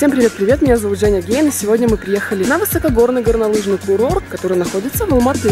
Всем привет-привет, меня зовут Женя Гейн, и сегодня мы приехали на высокогорный горнолыжный курорт, который находится в Алматы.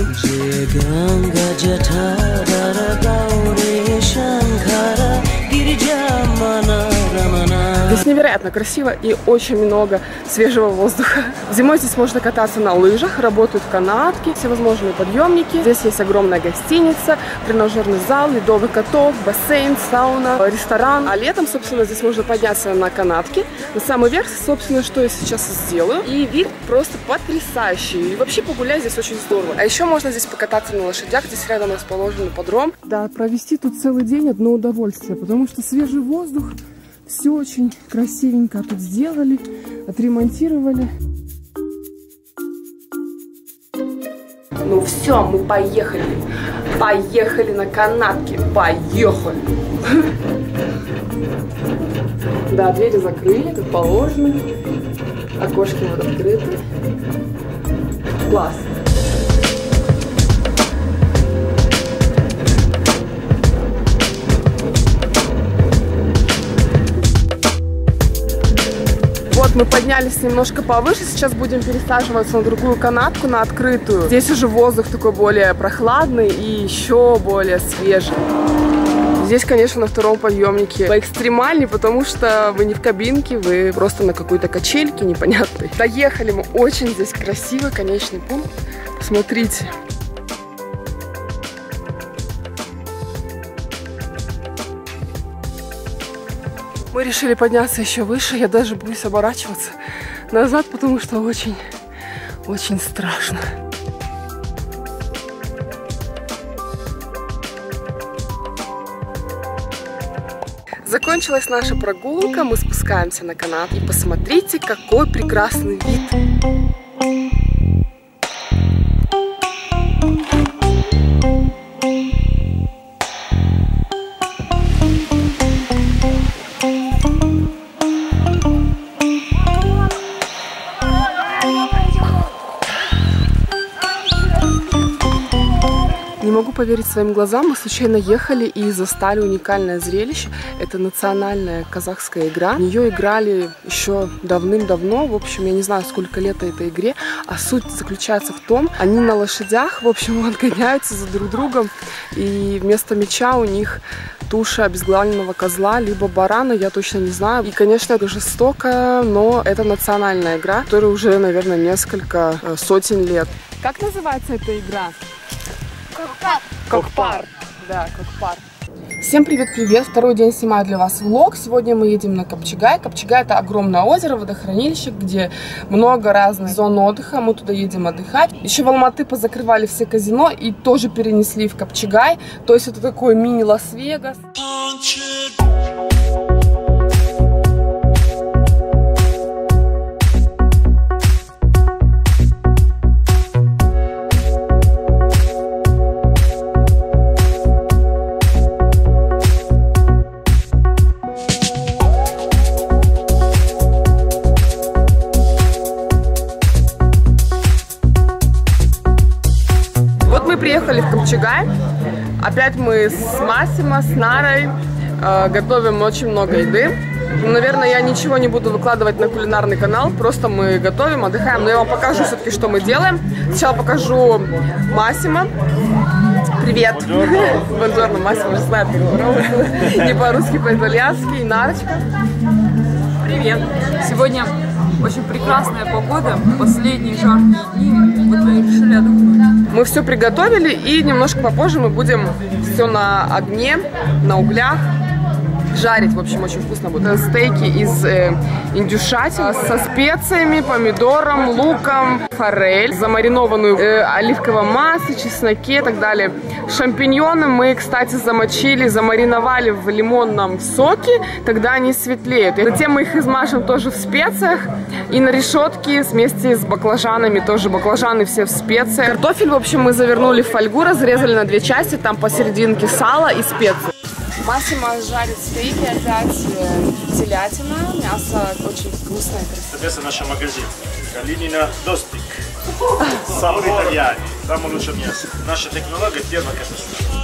Здесь невероятно красиво и очень много свежего воздуха. Зимой здесь можно кататься на лыжах, работают канатки, всевозможные подъемники. Здесь есть огромная гостиница, тренажерный зал, ледовый каток, бассейн, сауна, ресторан. А летом, собственно, здесь можно подняться на канатки. На самый верх, собственно, что я сейчас сделаю. И вид просто потрясающий. И вообще погулять здесь очень здорово. А еще можно здесь покататься на лошадях. Здесь рядом расположен ипподром. Да, провести тут целый день одно удовольствие, потому что свежий воздух. Все очень красивенько тут сделали, отремонтировали. Ну все, мы поехали. Поехали на канатки. Поехали. Да, двери закрыли, как положено. Окошки вот открыты. Класс. Мы поднялись немножко повыше, сейчас будем пересаживаться на другую канатку, на открытую. Здесь уже воздух такой более прохладный и еще более свежий. Здесь, конечно, на втором подъемнике поэкстремальнее, потому что вы не в кабинке, вы просто на какой-то качельке непонятной. Доехали мы, очень здесь красиво, конечный пункт. Посмотрите. Мы решили подняться еще выше, я даже боюсь оборачиваться назад, потому что очень страшно. Закончилась наша прогулка, мы спускаемся на канат. И посмотрите, какой прекрасный вид! Поверить своим глазам, мы случайно ехали и застали уникальное зрелище. Это национальная казахская игра. В нее играли еще давным-давно. В общем, я не знаю, сколько лет этой игре. А суть заключается в том, они на лошадях, в общем, отгоняются за друг другом. И вместо меча у них туша обезглавленного козла, либо барана, я точно не знаю. И, конечно, это жестоко, но это национальная игра, которая уже, наверное, несколько сотен лет. Как называется эта игра? Кокпар. Кокпар. Да, Кокпар. Всем привет-привет! Второй день снимаю для вас влог. Сегодня мы едем на Капчагай. Капчагай — это огромное озеро, водохранилище, где много разных зон отдыха. Мы туда едем отдыхать. Еще в Алматы позакрывали все казино и тоже перенесли в Капчагай. То есть это такой мини-Лас-Вегас. Приехали в Капчагай, опять мы с Масимо, с Нарой готовим очень много еды. Наверное, я ничего не буду выкладывать на кулинарный канал, просто мы готовим, отдыхаем. Но я вам покажу все-таки, что мы делаем. Сначала покажу Масимо. Привет! Бонжорно, Масимо уже знает, не по-русски, по-итальянски. И Нарочка. Привет! Сегодня очень прекрасная погода, последние жаркие дни, вот мы решили отдохнуть. Мы все приготовили, и немножко попозже мы будем все на огне, на углях жарить. В общем, очень вкусно будет. Это стейки из индюшатины со специями, помидором, луком, форель, замаринованную оливковом масле, чесноке и так далее. Шампиньоны мы, кстати, замариновали в лимонном соке, тогда они светлеют. И затем мы их измажем тоже в специях и на решетке вместе с баклажанами, тоже баклажаны все в специях. Картофель, в общем, мы завернули в фольгу, разрезали на две части, там посерединке сало и специи. Масимо жарит стейки, опять телятина, мясо очень вкусное. Это наш магазин Калинина Достик. Сам итальяне, там лучше мясо. Наши технологии первая катастрофа.